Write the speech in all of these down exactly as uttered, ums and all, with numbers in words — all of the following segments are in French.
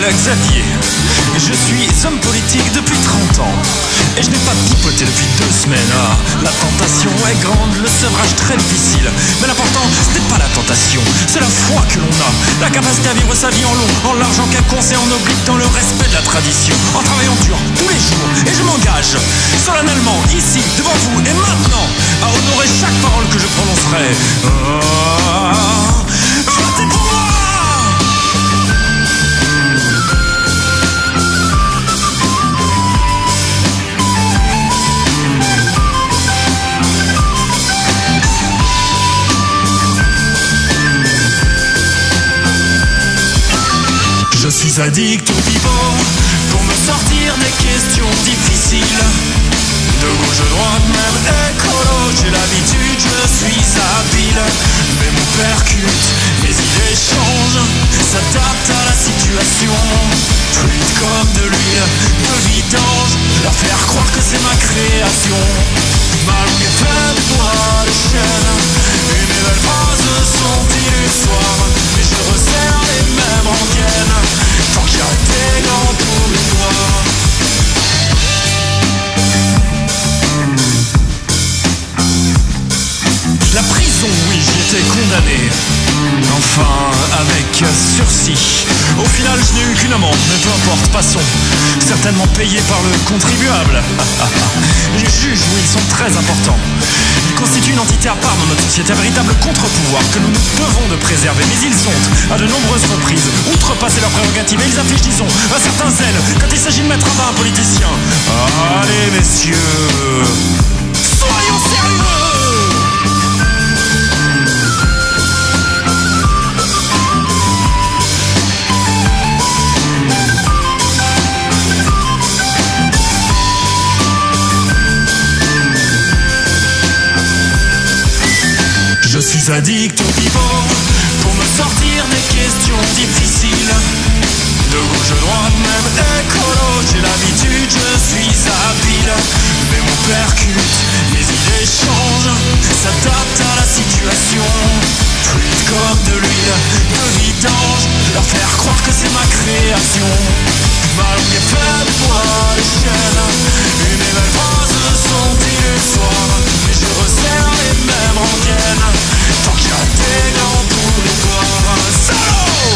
m'appelle Xavier. Je suis homme politique depuis trente ans. Et je n'ai pas pipoté depuis deux semaines. Ah, la tentation est grande, le sevrage très difficile. Mais l'important, ce n'est pas la tentation, c'est la foi que l'on a. La capacité à vivre sa vie en long, en large, en quinconce et en oblique, dans le respect de la tradition. En travaillant dur, tous les jours. Et je m'engage, solennellement, ici, devant vous et maintenant, à honorer chaque parole que je prononcerai. Ah, votez pour moi. Je suis addict au pipeau pour me sortir des questions difficiles. De gauche, droite, même écolo, j'ai l'habitude, je suis habile. Mais mon percute, mes idées changent, s'adaptent à la situation. Fluide comme de l'huile, de vidange, leur faire croire que c'est ma création. Ma langue est pleine de doigts de chaîne, et mes belles phrases sont illusoires. Mais je resserre les mêmes rengaines, tant que j'ai arrêté dans tous les doigts. La prison, oui, j'y étais condamné. Enfin, avec sursis. Au final, je n'ai eu qu'une amende, mais peu importe, passons. Certainement payée par le contribuable. Les juges, oui, ils sont très importants. Ils constituent une entité à part dans notre société, un véritable contre-pouvoir que nous nous devons de préserver. Mais ils ont, à de nombreuses reprises, outrepassé leurs prérogatives et ils affichent, disons, un certain zèle quand il s'agit de mettre à bas un politicien. Allez, messieurs, soyons sérieux. Je suis addict au pipeau pour me sortir des questions difficiles. De gauche, droite, même écolo, j'ai l'habitude, je suis habile. Mais mon percute, mes idées changent, s'adaptent à la situation. Fluide comme de l'huile, de vidange, leur faire croire que c'est ma création. Ma langue est pleine de poids de chaîne, et mes belles phrases sont illusoires. Mais je resserre les mêmes rengaines, tant qu'il y a des gants pour les voir. Salaud!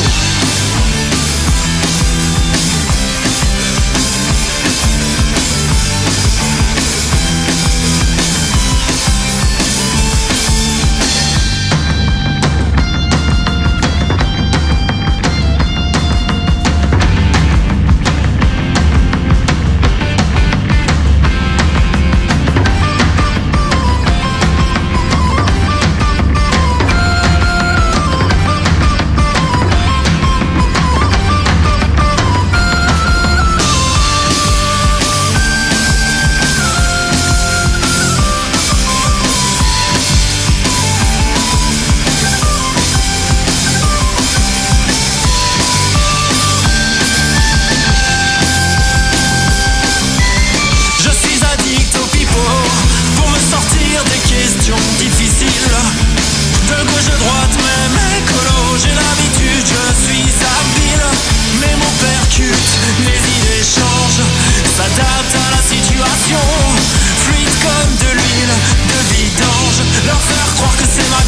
Fluide comme de l'huile, de vidange, leur faire croire que c'est ma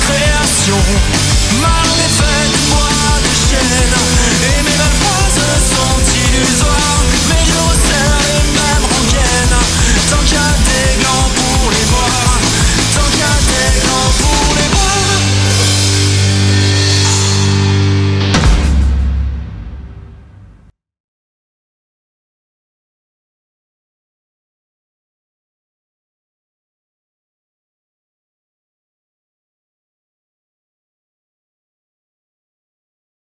création.